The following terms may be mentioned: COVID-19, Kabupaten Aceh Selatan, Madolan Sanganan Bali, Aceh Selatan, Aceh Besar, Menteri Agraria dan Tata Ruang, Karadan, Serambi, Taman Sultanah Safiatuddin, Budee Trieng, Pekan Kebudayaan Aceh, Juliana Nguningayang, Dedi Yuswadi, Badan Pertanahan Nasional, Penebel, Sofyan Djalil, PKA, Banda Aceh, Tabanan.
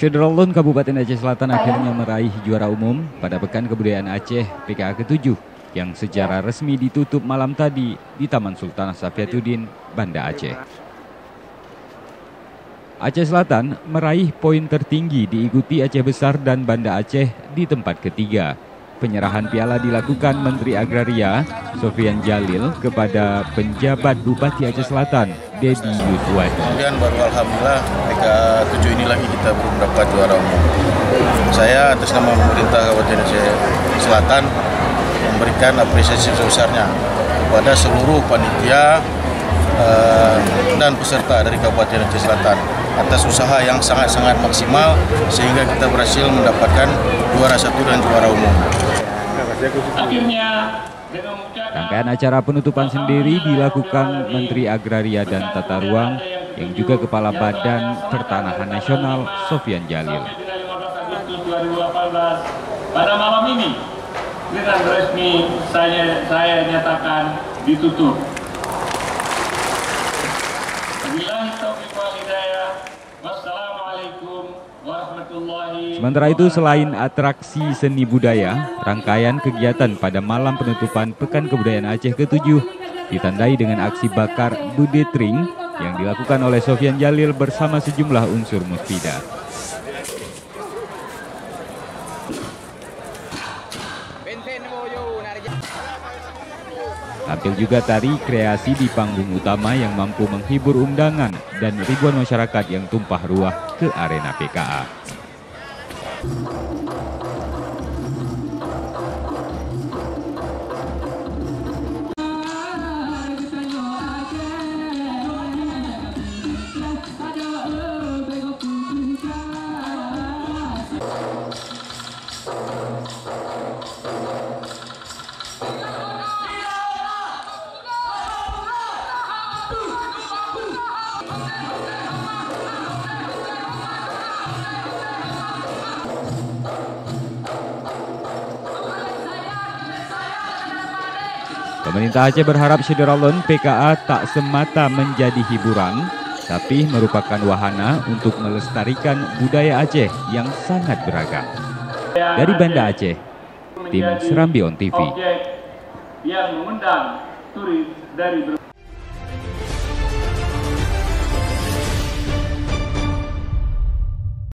Sederalun Kabupaten Aceh Selatan akhirnya meraih juara umum pada Pekan Kebudayaan Aceh PKA ke-7 yang secara resmi ditutup malam tadi di Taman Sultanah Safiatuddin, Banda Aceh. Aceh Selatan meraih poin tertinggi diikuti Aceh Besar dan Banda Aceh di tempat ketiga. Penyerahan piala dilakukan Menteri Agraria Sofyan Djalil kepada penjabat Bupati Aceh Selatan, Dedi Yuswadi. Kemudian baru alhamdulillah PKA 7 ini lagi kita belum dapat juara umum. Saya atas nama pemerintah Kabupaten Aceh Selatan memberikan apresiasi sebesarnya kepada seluruh panitia dan peserta dari Kabupaten Aceh Selatan atas usaha yang sangat-sangat maksimal sehingga kita berhasil mendapatkan juara 1 dan juara umum. Rangkaian acara penutupan sendiri dilakukan Menteri Agraria dan Tata Ruang yang juga Kepala Badan Pertanahan Nasional Sofyan Djalil. Pada malam ini dengan resmi saya nyatakan ditutup. Sementara itu, selain atraksi seni budaya, rangkaian kegiatan pada malam penutupan Pekan Kebudayaan Aceh ke-7 ditandai dengan aksi bakar Budee Trieng yang dilakukan oleh Sofyan Djalil bersama sejumlah unsur musbidah. Tampil juga tari kreasi di panggung utama yang mampu menghibur undangan dan ribuan masyarakat yang tumpah ruah ke arena PKA. Pemerintah Aceh berharap sederalun PKA tak semata menjadi hiburan, tapi merupakan wahana untuk melestarikan budaya Aceh yang sangat beragam. Dari Banda Aceh, tim Serambi on TV.